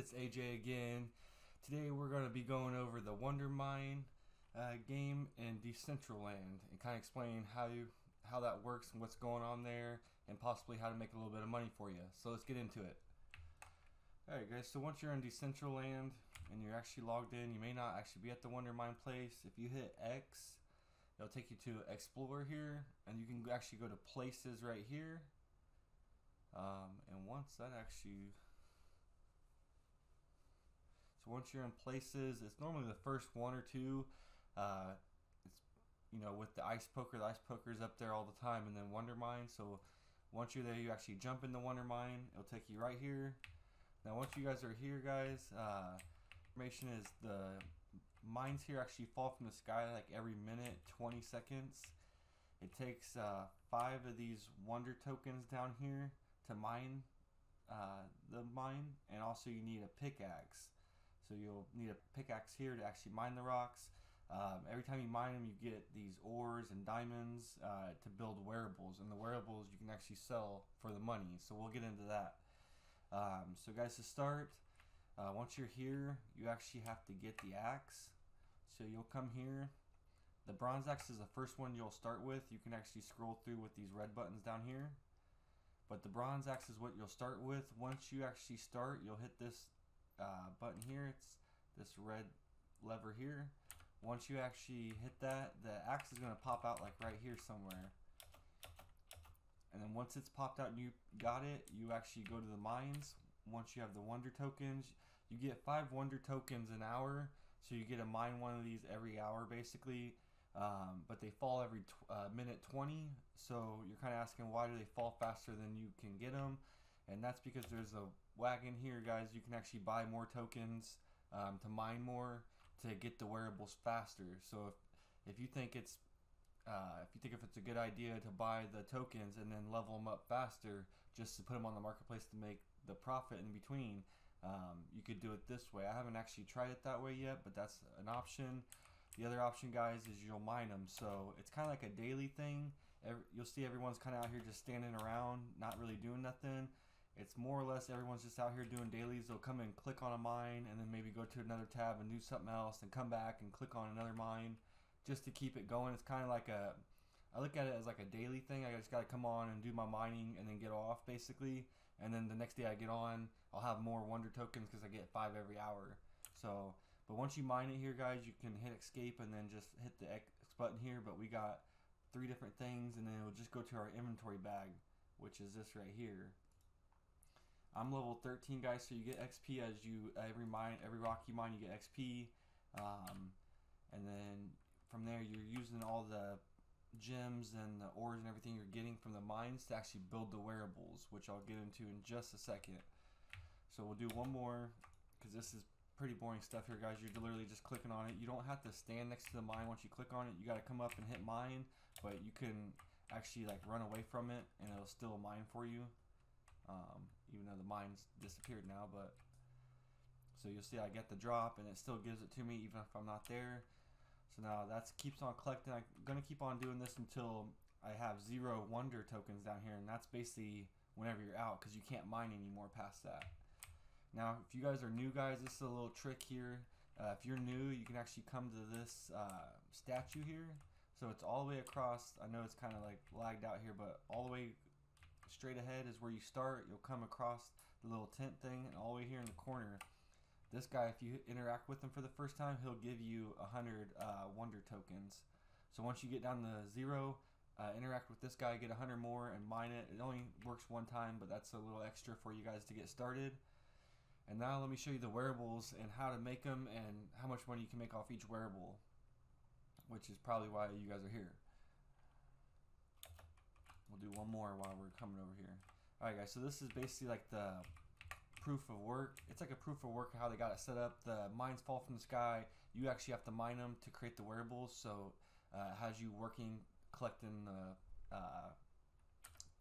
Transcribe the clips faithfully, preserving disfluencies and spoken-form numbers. it's A J again. Today we're going to be going over the Wondermine uh, game in Decentraland and kind of explain how you how that works and what's going on there, and possibly how to make a little bit of money for you. So let's get into it. Alright guys, so once you're in Decentraland and you're actually logged in, you may not actually be at the Wondermine place. If you hit X, it'll take you to Explore here, and you can actually go to Places right here. Um, and once that actually so once you're in Places, it's normally the first one or two. Uh, it's, you know, with the ice poker, the ice poker's up there all the time, and then Wondermine. So once you're there, you actually jump into Wondermine. It'll take you right here. Now once you guys are here, guys, uh, information is the mines here actually fall from the sky like every minute, twenty seconds. It takes uh, five of these wonder tokens down here to mine uh, the mine, and also you need a pickaxe. So you'll need a pickaxe here to actually mine the rocks. Um, every time you mine them, you get these ores and diamonds uh, to build wearables, and the wearables you can actually sell for the money. So we'll get into that. Um, so guys, to start, uh, once you're here, you actually have to get the axe. So you'll come here. The bronze axe is the first one you'll start with. You can actually scroll through with these red buttons down here, but the bronze axe is what you'll start with. Once you actually start, you'll hit this uh, button here. It's this red lever here. Once you actually hit that, the axe is going to pop out like right here somewhere. And then once it's popped out and you got it, you actually go to the mines. Once you have the wonder tokens, you get five wonder tokens an hour. So you get to mine one of these every hour basically. Um, but they fall every tw uh, minute twenty. So you're kind of asking, why do they fall faster than you can get them? And that's because there's a wagon here, guys. You can actually buy more tokens um, to mine more to get the wearables faster. So if, if you think it's Uh, if you think if it's a good idea to buy the tokens and then level them up faster just to put them on the marketplace to make the profit in between, um, you could do it this way. I haven't actually tried it that way yet, but that's an option. The other option, guys, is you'll mine them. So it's kind of like a daily thing. Every, you'll see everyone's kind of out here just standing around, not really doing nothing. It's more or less everyone's just out here doing dailies. They'll come and click on a mine and then maybe go to another tab and do something else and come back and click on another mine, just to keep it going. It's kind of like a, I look at it as like a daily thing. I just got to come on and do my mining and then get off basically. And then the next day I get on, I'll have more wonder tokens because I get five every hour. So, but once you mine it here, guys, you can hit escape and then just hit the X button here. But we got three different things, and then it'll just go to our inventory bag, which is this right here. I'm level thirteen, guys, so you get X P as you, every mine, every rock you mine, you get X P. Um, and then from there, you're using all the gems and the ores and everything you're getting from the mines to actually build the wearables, which I'll get into in just a second. So we'll do one more, because this is pretty boring stuff here, guys. You're literally just clicking on it. You don't have to stand next to the mine once you click on it. You got to come up and hit mine, but you can actually like run away from it and it'll still mine for you, um, even though the mine's disappeared now. But so you'll see I get the drop and it still gives it to me even if I'm not there. So now that keeps on collecting. I'm going to keep on doing this until I have zero wonder tokens down here. And that's basically whenever you're out, because you can't mine anymore past that. Now, if you guys are new, guys, this is a little trick here. Uh, if you're new, you can actually come to this uh, statue here. So it's all the way across. I know it's kind of like lagged out here, but all the way straight ahead is where you start. You'll come across the little tent thing and all the way here in the corner. This guy, if you interact with him for the first time, he'll give you one hundred uh, wonder tokens. So once you get down to zero, uh, interact with this guy, get one hundred more and mine it. It only works one time, but that's a little extra for you guys to get started. And now let me show you the wearables and how to make them and how much money you can make off each wearable, which is probably why you guys are here. We'll do one more while we're coming over here. All right, guys, so this is basically like the proof of work. It's like a proof of work how they got it set up. The mines fall from the sky. You actually have to mine them to create the wearables. So uh, how's you working collecting the uh,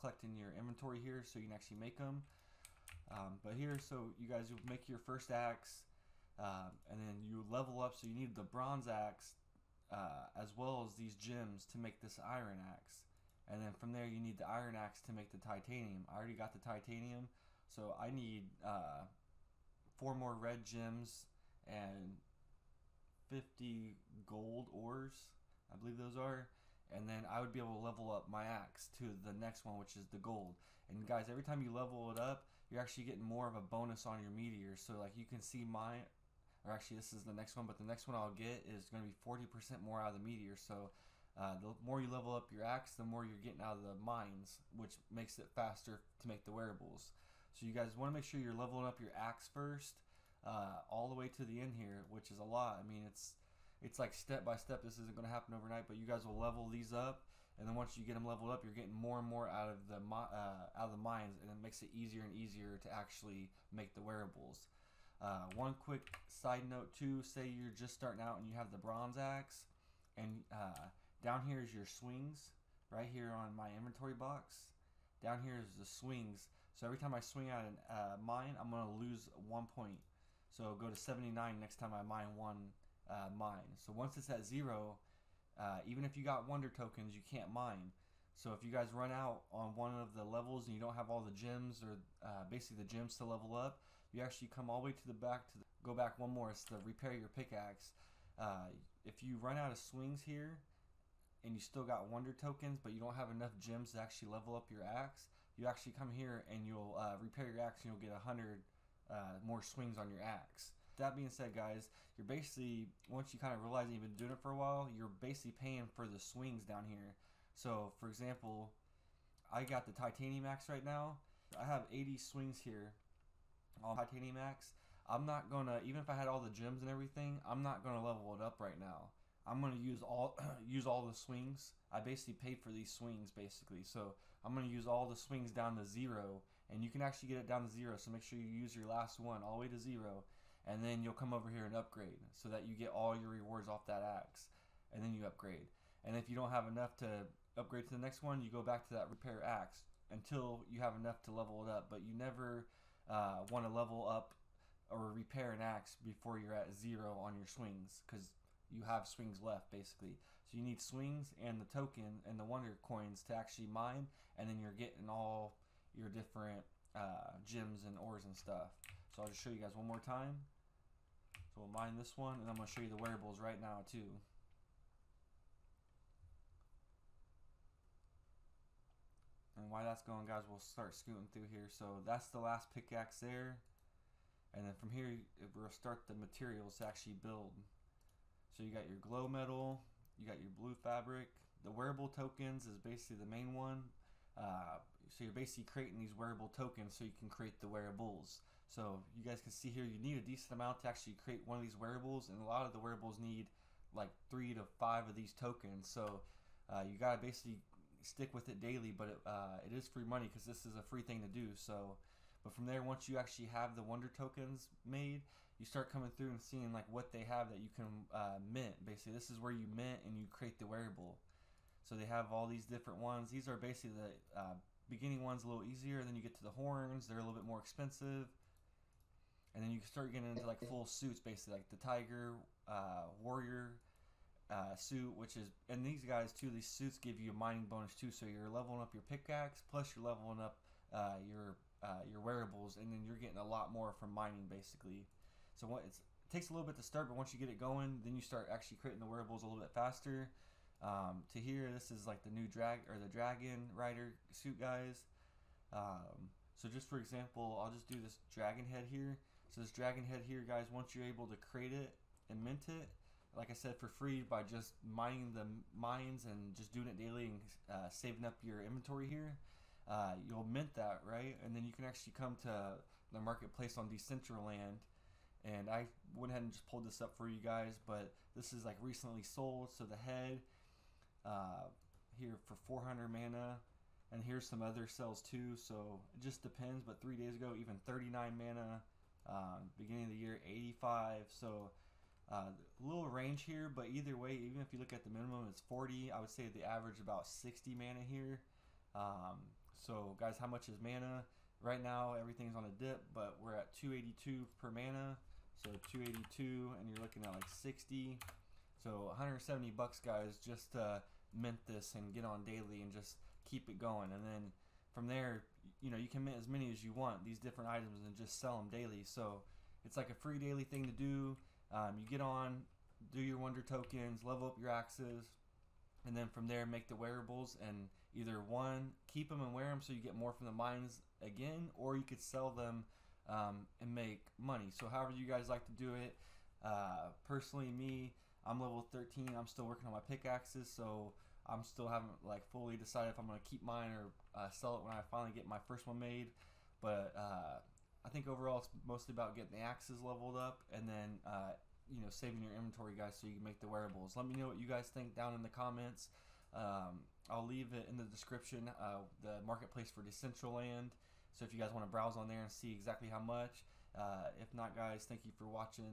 collecting your inventory here so you can actually make them. Um, but here, so you guys will make your first axe, uh, and then you level up. So you need the bronze axe uh, as well as these gems to make this iron axe, and then from there you need the iron axe to make the titanium. I already got the titanium. So I need uh, four more red gems, and fifty gold ores, I believe those are. And then I would be able to level up my axe to the next one, which is the gold. And guys, every time you level it up, you're actually getting more of a bonus on your meteor. So like you can see my, or actually this is the next one, but the next one I'll get is going to be forty percent more out of the meteor. So uh, the more you level up your axe, the more you're getting out of the mines, which makes it faster to make the wearables. So you guys want to make sure you're leveling up your axe first, uh, all the way to the end here, which is a lot. I mean, it's It's like step by step. This isn't going to happen overnight, but you guys will level these up, and then once you get them leveled up, you're getting more and more out of the uh, out of the mines, and it makes it easier and easier to actually make the wearables. Uh, one quick side note too: say you're just starting out and you have the bronze axe, and uh, down here is your swings. Right here on my inventory box, down here is the swings. So every time I swing out a uh, mine, I'm going to lose one point. So go to seventy-nine next time I mine one. Uh, mine. So once it's at zero, uh, even if you got wonder tokens, you can't mine. So if you guys run out on one of the levels and you don't have all the gems, or uh, basically the gems to level up, you actually come all the way to the back to the, go back one more. It's the repair your pickaxe. Uh, if you run out of swings here and you still got wonder tokens but you don't have enough gems to actually level up your axe, you actually come here and you'll uh, repair your axe and you'll get a hundred uh, more swings on your axe. That being said, guys, you're basically, once you kind of realize you've been doing it for a while, you're basically paying for the swings down here. So for example, I got the titanium axe right now. I have eighty swings here on titanium axe. I'm not gonna, even if I had all the gems and everything, I'm not gonna level it up right now. I'm gonna use all use all the swings. I basically paid for these swings basically, so I'm gonna use all the swings down to zero, and you can actually get it down to zero, so make sure you use your last one all the way to zero, and then you'll come over here and upgrade so that you get all your rewards off that axe, and then you upgrade. And if you don't have enough to upgrade to the next one, you go back to that repair axe until you have enough to level it up. But you never uh, want to level up or repair an axe before you're at zero on your swings, because you have swings left basically. So you need swings and the token and the wonder coins to actually mine, and then you're getting all your different uh, gems and ores and stuff. So I'll just show you guys one more time. So we'll mine this one, and I'm going to show you the wearables right now too. And while that's going, guys, we'll start scooting through here. So that's the last pickaxe there, and then from here we'll start the materials to actually build. So you got your glow metal, you got your blue fabric. The wearable tokens is basically the main one. Uh, so you're basically creating these wearable tokens so you can create the wearables. So you guys can see here, you need a decent amount to actually create one of these wearables, and a lot of the wearables need like three to five of these tokens. So uh, you gotta basically stick with it daily, but it, uh, it is free money because this is a free thing to do. So, but from there, once you actually have the wonder tokens made, you start coming through and seeing like what they have that you can uh, mint. Basically, this is where you mint and you create the wearable. So they have all these different ones. These are basically the uh, beginning ones, a little easier. Then you get to the horns, they're a little bit more expensive. And then you start getting into like full suits, basically like the tiger, uh, warrior uh, suit, which is, and these guys too, these suits give you a mining bonus too. So you're leveling up your pickaxe, plus you're leveling up uh, your, uh, your wearables, and then you're getting a lot more from mining basically. So what it's, it takes a little bit to start, but once you get it going, then you start actually creating the wearables a little bit faster. Um, to here, this is like the new drag or the dragon rider suit, guys. Um, so just for example, I'll just do this dragon head here. So this dragon head here, guys, once you're able to create it and mint it, like I said, for free by just mining the mines and just doing it daily and uh, saving up your inventory here, uh, you'll mint that, right? And then you can actually come to the marketplace on Decentraland. And I went ahead and just pulled this up for you guys, but this is like recently sold. So the head, Uh, here for four hundred mana, and here's some other cells too, so it just depends, but three days ago even thirty-nine mana, um, beginning of the year eighty-five, so uh, a little range here, but either way, even if you look at the minimum, it's forty. I would say the average about sixty mana here. Um, so guys, how much is mana right now? Everything's on a dip, but we're at two eighty-two per mana, so two eighty-two, and you're looking at like sixty. So one hundred seventy bucks, guys, just to mint this and get on daily and just keep it going. And then from there, you know, you can mint as many as you want, these different items, and just sell them daily. So It's like a free daily thing to do. Um, you get on, do your wonder tokens, level up your axes, and then from there make the wearables, and either one, keep them and wear them so you get more from the mines again, or you could sell them um, and make money. So however you guys like to do it. Uh, personally, me, I'm level thirteen. I'm still working on my pickaxes, so I'm still haven't like fully decided if I'm gonna keep mine or uh, sell it when I finally get my first one made. But uh, I think overall it's mostly about getting the axes leveled up, and then uh, you know, saving your inventory, guys, so you can make the wearables. Let me know what you guys think down in the comments. Um, I'll leave it in the description, uh, the marketplace for Decentraland. So if you guys want to browse on there and see exactly how much. Uh, if not, guys, thank you for watching.